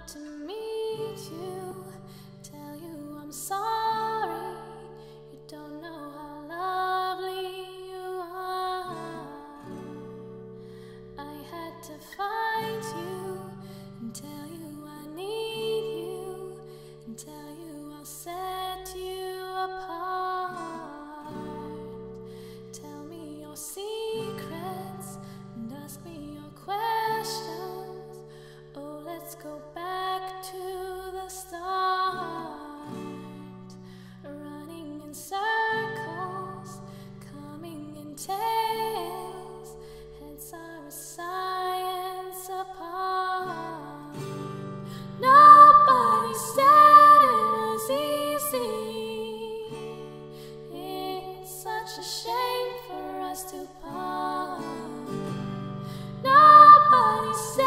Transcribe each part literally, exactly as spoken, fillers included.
out to meet you, tell you I'm sorry. You don't know how lovely you are. I had to find you and tell you I need you and tell you I'll set you apart. Tell me your secrets and ask me your questions. Let's go back to the start. Running in circles, coming in tails, heads are a science apart. Nobody said it was easy. It's such a shame for us to part. Nobody said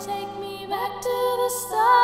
take me back to the start.